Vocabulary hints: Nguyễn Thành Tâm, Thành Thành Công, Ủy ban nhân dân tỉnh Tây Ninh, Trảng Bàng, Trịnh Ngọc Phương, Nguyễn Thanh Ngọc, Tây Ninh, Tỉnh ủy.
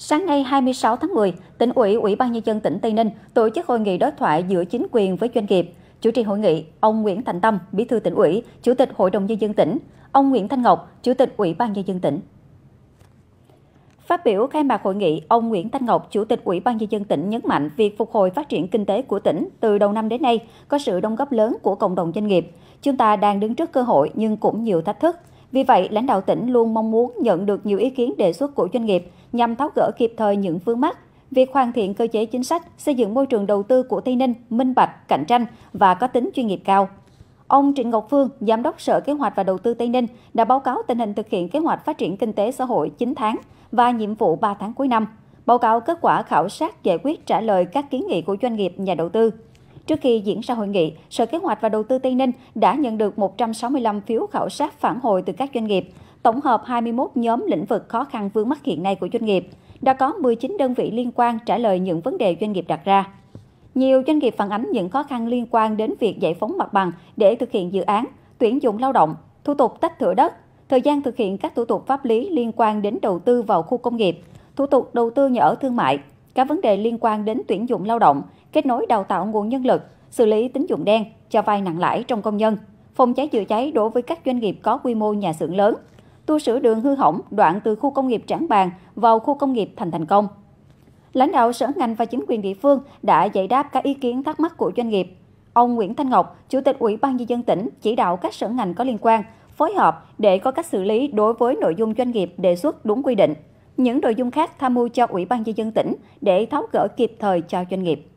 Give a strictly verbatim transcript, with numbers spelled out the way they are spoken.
Sáng nay hai mươi sáu tháng mười, Tỉnh ủy, Ủy ban Nhân dân tỉnh Tây Ninh tổ chức hội nghị đối thoại giữa chính quyền với doanh nghiệp. Chủ trì hội nghị, ông Nguyễn Thành Tâm, Bí thư Tỉnh ủy, Chủ tịch Hội đồng Nhân dân tỉnh, ông Nguyễn Thanh Ngọc, Chủ tịch Ủy ban Nhân dân tỉnh. Phát biểu khai mạc hội nghị, ông Nguyễn Thanh Ngọc, Chủ tịch Ủy ban Nhân dân tỉnh nhấn mạnh việc phục hồi phát triển kinh tế của tỉnh từ đầu năm đến nay có sự đóng góp lớn của cộng đồng doanh nghiệp. Chúng ta đang đứng trước cơ hội nhưng cũng nhiều thách thức. Vì vậy, lãnh đạo tỉnh luôn mong muốn nhận được nhiều ý kiến đề xuất của doanh nghiệp nhằm tháo gỡ kịp thời những vướng mắc. Việc hoàn thiện cơ chế chính sách, xây dựng môi trường đầu tư của Tây Ninh minh bạch, cạnh tranh và có tính chuyên nghiệp cao. Ông Trịnh Ngọc Phương, Giám đốc Sở Kế hoạch và Đầu tư Tây Ninh đã báo cáo tình hình thực hiện kế hoạch phát triển kinh tế xã hội chín tháng và nhiệm vụ ba tháng cuối năm, báo cáo kết quả khảo sát giải quyết trả lời các kiến nghị của doanh nghiệp, nhà đầu tư. Trước khi diễn ra hội nghị, Sở Kế hoạch và Đầu tư Tây Ninh đã nhận được một trăm sáu mươi lăm phiếu khảo sát phản hồi từ các doanh nghiệp, tổng hợp hai mươi mốt nhóm lĩnh vực khó khăn vướng mắc hiện nay của doanh nghiệp. Đã có mười chín đơn vị liên quan trả lời những vấn đề doanh nghiệp đặt ra. Nhiều doanh nghiệp phản ánh những khó khăn liên quan đến việc giải phóng mặt bằng để thực hiện dự án, tuyển dụng lao động, thủ tục tách thửa đất, thời gian thực hiện các thủ tục pháp lý liên quan đến đầu tư vào khu công nghiệp, thủ tục đầu tư nhà ở thương mại, các vấn đề liên quan đến tuyển dụng lao động, kết nối đào tạo nguồn nhân lực, xử lý tín dụng đen, cho vay nặng lãi trong công nhân, phòng cháy chữa cháy đối với các doanh nghiệp có quy mô nhà xưởng lớn, tu sửa đường hư hỏng đoạn từ khu công nghiệp Trảng Bàng vào khu công nghiệp Thành Thành Công. Lãnh đạo sở ngành và chính quyền địa phương đã giải đáp các ý kiến thắc mắc của doanh nghiệp. Ông Nguyễn Thanh Ngọc, Chủ tịch Ủy ban Nhân dân tỉnh chỉ đạo các sở ngành có liên quan phối hợp để có cách xử lý đối với nội dung doanh nghiệp đề xuất đúng quy định. Những nội dung khác tham mưu cho Ủy ban Nhân dân tỉnh để tháo gỡ kịp thời cho doanh nghiệp.